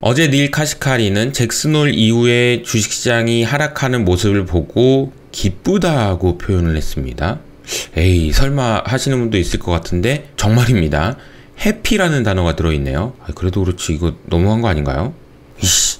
어제 닐 카시카리는 잭슨홀 이후에 주식시장이 하락하는 모습을 보고 기쁘다고 표현을 했습니다. 에이 설마 하시는 분도 있을 것 같은데 정말입니다. 해피라는 단어가 들어있네요. 그래도 그렇지 이거 너무한 거 아닌가요? 이씨.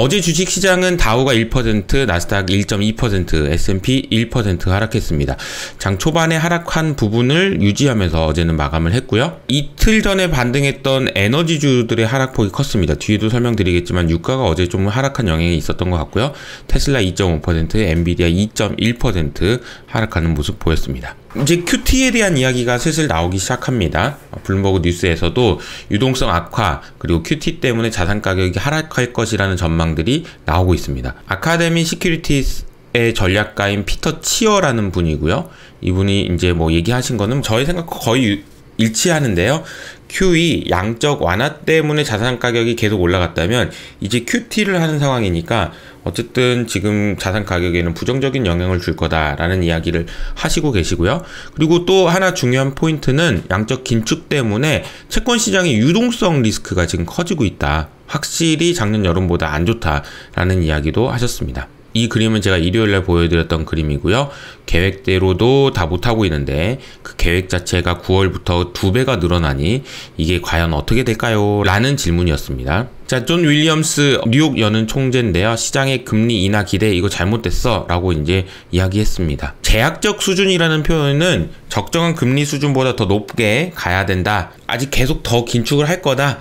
어제 주식시장은 다우가 1%, 나스닥 1.2%, S&P 1% 하락했습니다. 장 초반에 하락한 부분을 유지하면서 어제는 마감을 했고요. 이틀 전에 반등했던 에너지주들의 하락폭이 컸습니다. 뒤에도 설명드리겠지만 유가가 어제 좀 하락한 영향이 있었던 것 같고요. 테슬라 2.5%, 엔비디아 2.1% 하락하는 모습 보였습니다. 이제 QT에 대한 이야기가 슬슬 나오기 시작합니다. 블룸버그 뉴스에서도 유동성 악화 그리고 QT 때문에 자산 가격이 하락할 것이라는 전망들이 나오고 있습니다. 아카데미 시큐리티스의 전략가인 피터 치어라는 분이고요. 이분이 이제 뭐 얘기하신 거는 저의 생각과 거의 일치하는데요. QE 양적 완화 때문에 자산 가격이 계속 올라갔다면 이제 QT를 하는 상황이니까 어쨌든 지금 자산 가격에는 부정적인 영향을 줄 거다라는 이야기를 하시고 계시고요. 그리고 또 하나 중요한 포인트는 양적 긴축 때문에 채권 시장의 유동성 리스크가 지금 커지고 있다. 확실히 작년 여름보다 안 좋다라는 이야기도 하셨습니다. 이 그림은 제가 일요일날 보여드렸던 그림이고요. 계획대로도 다 못하고 있는데 그 계획 자체가 9월부터 2배가 늘어나니 이게 과연 어떻게 될까요? 라는 질문이었습니다. 자, 존 윌리엄스 뉴욕 연은 총재인데요. 시장의 금리 인하 기대 이거 잘못됐어 라고 이제 이야기했습니다. 제약적 수준이라는 표현은 적정한 금리 수준보다 더 높게 가야 된다. 아직 계속 더 긴축을 할 거다.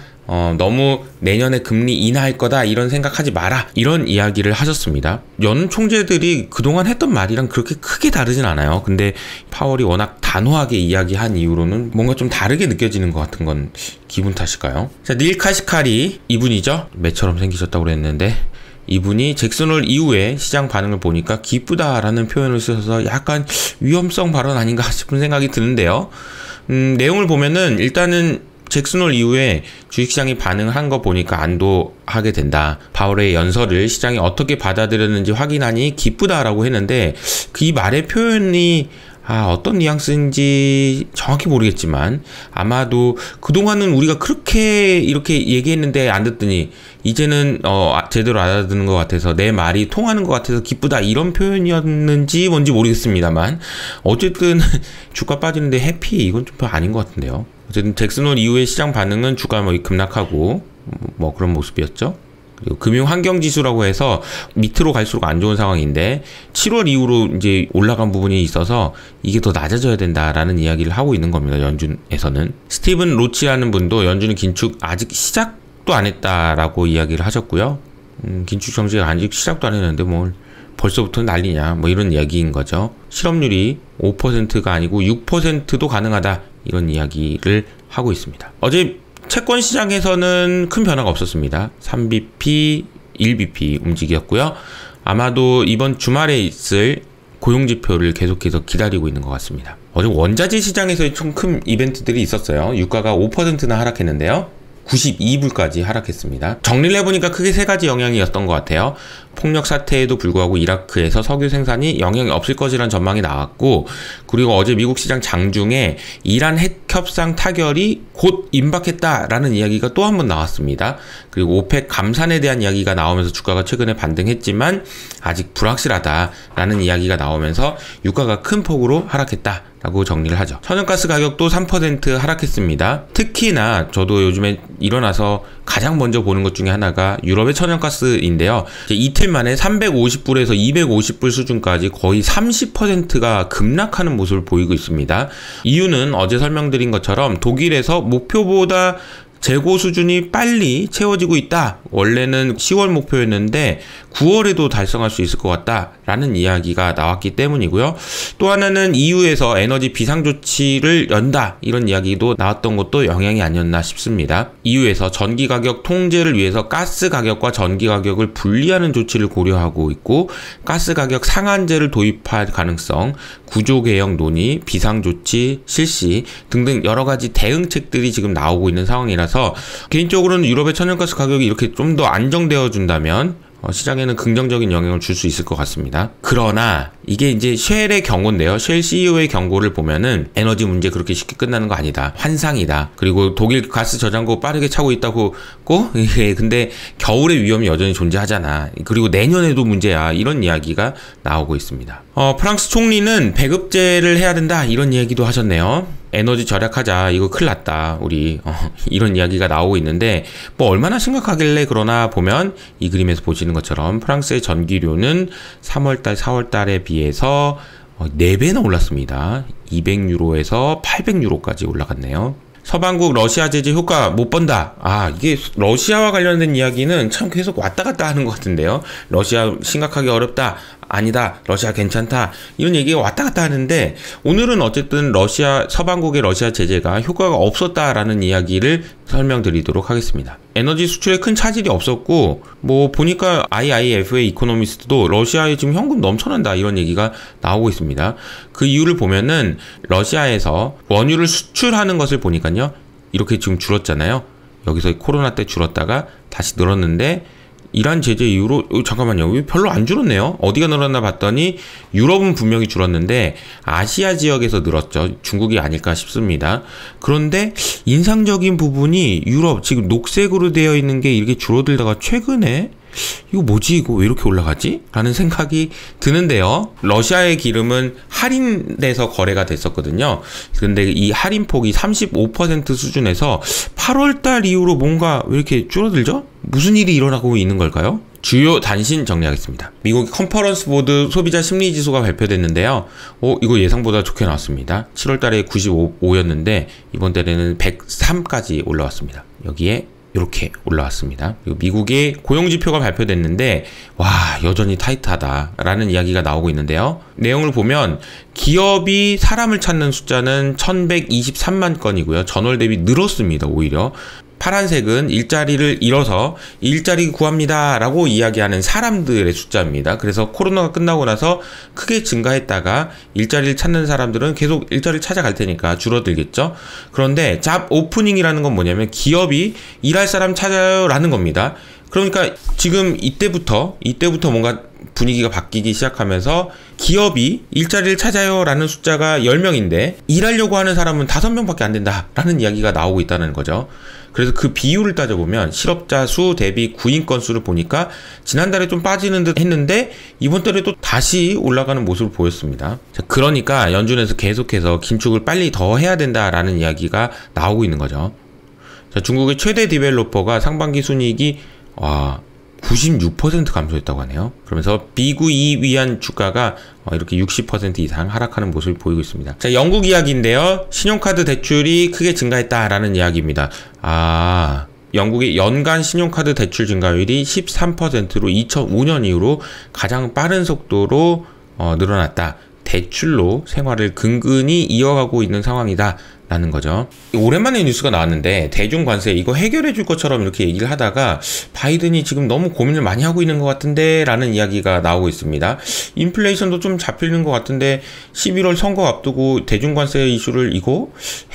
너무 내년에 금리 인하할 거다 이런 생각하지 마라 이런 이야기를 하셨습니다. 연 총재들이 그동안 했던 말이랑 그렇게 크게 다르진 않아요. 근데 파월이 워낙 단호하게 이야기한 이후로는 뭔가 좀 다르게 느껴지는 것 같은 건 기분 탓일까요? 자, 닐 카시카리 이분이죠. 매처럼 생기셨다고 그랬는데 이분이 잭슨홀 이후에 시장 반응을 보니까 기쁘다라는 표현을 쓰셔서 약간 위험성 발언 아닌가 싶은 생각이 드는데요. 내용을 보면은 일단은 잭슨홀 이후에 주식시장이 반응한 거 보니까 안도하게 된다. 파월의 연설을 시장이 어떻게 받아들였는지 확인하니 기쁘다라고 했는데 그 이 말의 표현이 어떤 뉘앙스인지 정확히 모르겠지만 아마도 그동안은 우리가 그렇게 이렇게 얘기했는데 안 듣더니 이제는 제대로 알아듣는 것 같아서 내 말이 통하는 것 같아서 기쁘다 이런 표현이었는지 뭔지 모르겠습니다만 어쨌든 주가 빠지는데 해피 이건 좀 아닌 것 같은데요. 어쨌든 잭슨홀 이후의 시장 반응은 주가 급락하고 뭐 그런 모습이었죠. 그리고 금융환경지수라고 해서 밑으로 갈수록 안 좋은 상황인데 7월 이후로 이제 올라간 부분이 있어서 이게 더 낮아져야 된다라는 이야기를 하고 있는 겁니다. 연준에서는. 스티븐 로치라는 분도 연준의 긴축 아직 시작도 안 했다라고 이야기를 하셨고요. 긴축 정책가 아직 시작도 안 했는데 뭘 벌써부터 난리냐 뭐 이런 이야기인 거죠. 실업률이 5%가 아니고 6%도 가능하다 이런 이야기를 하고 있습니다. 어제 채권 시장에서는 큰 변화가 없었습니다. 3BP, 1BP 움직였고요. 아마도 이번 주말에 있을 고용지표를 계속해서 기다리고 있는 것 같습니다. 어제 원자재 시장에서 좀 큰 이벤트들이 있었어요. 유가가 5%나 하락했는데요. 92불까지 하락했습니다. 정리를 해보니까 크게 세 가지 영향이었던 것 같아요. 폭력 사태에도 불구하고 이라크에서 석유 생산이 영향이 없을 것이라는 전망이 나왔고 그리고 어제 미국 시장 장중에 이란 핵 협상 타결이 곧 임박했다라는 이야기가 또 한 번 나왔습니다. 그리고 오펙 감산에 대한 이야기가 나오면서 주가가 최근에 반등했지만 아직 불확실하다라는 이야기가 나오면서 유가가 큰 폭으로 하락했다. 라고 정리를 하죠. 천연가스 가격도 3% 하락했습니다. 특히나 저도 요즘에 일어나서 가장 먼저 보는 것 중에 하나가 유럽의 천연가스인데요. 이제 이틀 만에 350불에서 250불 수준까지 거의 30%가 급락하는 모습을 보이고 있습니다. 이유는 어제 설명드린 것처럼 독일에서 목표보다 재고 수준이 빨리 채워지고 있다. 원래는 10월 목표였는데 9월에도 달성할 수 있을 것 같다라는 이야기가 나왔기 때문이고요. 또 하나는 EU에서 에너지 비상조치를 연다. 이런 이야기도 나왔던 것도 영향이 아니었나 싶습니다. EU에서 전기 가격 통제를 위해서 가스 가격과 전기 가격을 분리하는 조치를 고려하고 있고 가스 가격 상한제를 도입할 가능성, 구조 개혁 논의, 비상조치 실시 등등 여러 가지 대응책들이 지금 나오고 있는 상황이라서 개인적으로는 유럽의 천연가스 가격이 이렇게 좀 더 안정되어 준다면 시장에는 긍정적인 영향을 줄 수 있을 것 같습니다. 그러나 이게 이제 쉘의 경고인데요. 쉘 CEO의 경고를 보면은 에너지 문제 그렇게 쉽게 끝나는 거 아니다. 환상이다. 그리고 독일 가스 저장고 빠르게 차고 있다고 꼭 근데 겨울의 위험이 여전히 존재하잖아. 그리고 내년에도 문제야. 이런 이야기가 나오고 있습니다. 프랑스 총리는 배급제를 해야 된다. 이런 얘기도 하셨네요. 에너지 절약하자. 이거 큰일 났다. 우리 이런 이야기가 나오고 있는데 뭐 얼마나 심각하길래 그러나 보면 이 그림에서 보시는 것처럼 프랑스의 전기료는 3월달, 4월달에 비해서 4배나 올랐습니다. 200유로에서 800유로까지 올라갔네요. 서방국 러시아 제재 효과 못 본다. 아, 이게 러시아와 관련된 이야기는 참 계속 왔다 갔다 하는 것 같은데요. 러시아 심각하게 어렵다. 아니다. 러시아 괜찮다. 이런 얘기가 왔다 갔다 하는데 오늘은 어쨌든 러시아 서방국의 러시아 제재가 효과가 없었다라는 이야기를 설명드리도록 하겠습니다. 에너지 수출에 큰 차질이 없었고 뭐 보니까 IIF의 이코노미스트도 러시아에 지금 현금 넘쳐난다 이런 얘기가 나오고 있습니다. 그 이유를 보면은 러시아에서 원유를 수출하는 것을 보니까요. 이렇게 지금 줄었잖아요. 여기서 코로나 때 줄었다가 다시 늘었는데 이란 제재 이후로 잠깐만요. 별로 안 줄었네요. 어디가 늘었나 봤더니 유럽은 분명히 줄었는데 아시아 지역에서 늘었죠. 중국이 아닐까 싶습니다. 그런데 인상적인 부분이 유럽 지금 녹색으로 되어 있는 게 이렇게 줄어들다가 최근에 이거 뭐지? 이거 왜 이렇게 올라가지? 라는 생각이 드는데요. 러시아의 기름은 할인돼서 거래가 됐었거든요. 근데 이 할인폭이 35% 수준에서 8월달 이후로 뭔가 왜 이렇게 줄어들죠? 무슨 일이 일어나고 있는 걸까요? 주요 단신 정리하겠습니다. 미국 컨퍼런스 보드 소비자 심리지수가 발표됐는데요. 이거 예상보다 좋게 나왔습니다. 7월달에 95였는데 이번 달에는 103까지 올라왔습니다. 여기에 이렇게 올라왔습니다. 그리고 미국의 고용지표가 발표됐는데 와 여전히 타이트하다라는 이야기가 나오고 있는데요. 내용을 보면 기업이 사람을 찾는 숫자는 1123만 건이고요. 전월 대비 늘었습니다. 오히려 파란색은 일자리를 잃어서 일자리 구합니다 라고 이야기하는 사람들의 숫자입니다. 그래서 코로나가 끝나고 나서 크게 증가했다가 일자리를 찾는 사람들은 계속 일자리를 찾아갈 테니까 줄어들겠죠. 그런데 잡 오프닝이라는 건 뭐냐면 기업이 일할 사람 찾아요 라는 겁니다. 그러니까 지금 이때부터 뭔가 분위기가 바뀌기 시작하면서 기업이 일자리를 찾아요 라는 숫자가 10명인데 일하려고 하는 사람은 5명밖에 안 된다 라는 이야기가 나오고 있다는 거죠. 그래서 그 비율을 따져보면 실업자 수 대비 구인 건수를 보니까 지난달에 좀 빠지는 듯 했는데 이번 달에 또 다시 올라가는 모습을 보였습니다. 그러니까 연준에서 계속해서 긴축을 빨리 더 해야 된다라는 이야기가 나오고 있는 거죠. 중국의 최대 디벨로퍼가 상반기 순이익이 96% 감소했다고 하네요. 그러면서 비구이 위안 주가가 이렇게 60% 이상 하락하는 모습을 보이고 있습니다. 자, 영국 이야기인데요. 신용카드 대출이 크게 증가했다라는 이야기입니다. 영국의 연간 신용카드 대출 증가율이 13%로 2005년 이후로 가장 빠른 속도로 늘어났다. 대출로 생활을 근근히 이어가고 있는 상황이다. 라는 거죠. 오랜만에 뉴스가 나왔는데 대중관세 이거 해결해 줄 것처럼 이렇게 얘기를 하다가 바이든이 지금 너무 고민을 많이 하고 있는 것 같은데 라는 이야기가 나오고 있습니다. 인플레이션도 좀 잡히는 것 같은데 11월 선거 앞두고 대중관세 이슈를 이거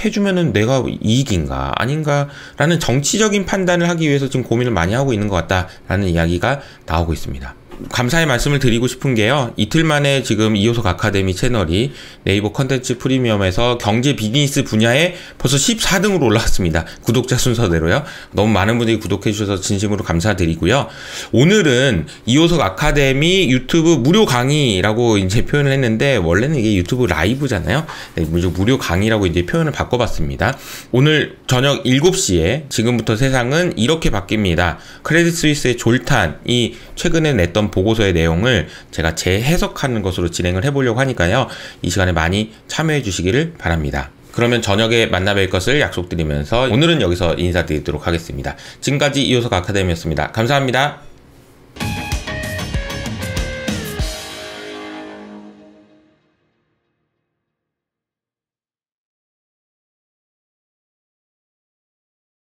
해주면은 내가 이익인가 아닌가 라는 정치적인 판단을 하기 위해서 지금 고민을 많이 하고 있는 것 같다라는 이야기가 나오고 있습니다. 감사의 말씀을 드리고 싶은 게요. 이틀 만에 지금 이효석 아카데미 채널이 네이버 컨텐츠 프리미엄에서 경제 비즈니스 분야에 벌써 14등으로 올라왔습니다. 구독자 순서대로요. 너무 많은 분들이 구독해 주셔서 진심으로 감사드리고요. 오늘은 이효석 아카데미 유튜브 무료 강의라고 이제 표현을 했는데 원래는 이게 유튜브 라이브잖아요. 네, 무료 강의라고 이제 표현을 바꿔봤습니다. 오늘 저녁 7시에 지금부터 세상은 이렇게 바뀝니다. 크레딧 스위스의 졸탄이 최근에 냈던 보고서의 내용을 제가 재해석하는 것으로 진행을 해보려고 하니까요. 이 시간에 많이 참여해 주시기를 바랍니다. 그러면 저녁에 만나뵐 것을 약속드리면서 오늘은 여기서 인사드리도록 하겠습니다. 지금까지 이효석 아카데미였습니다. 감사합니다.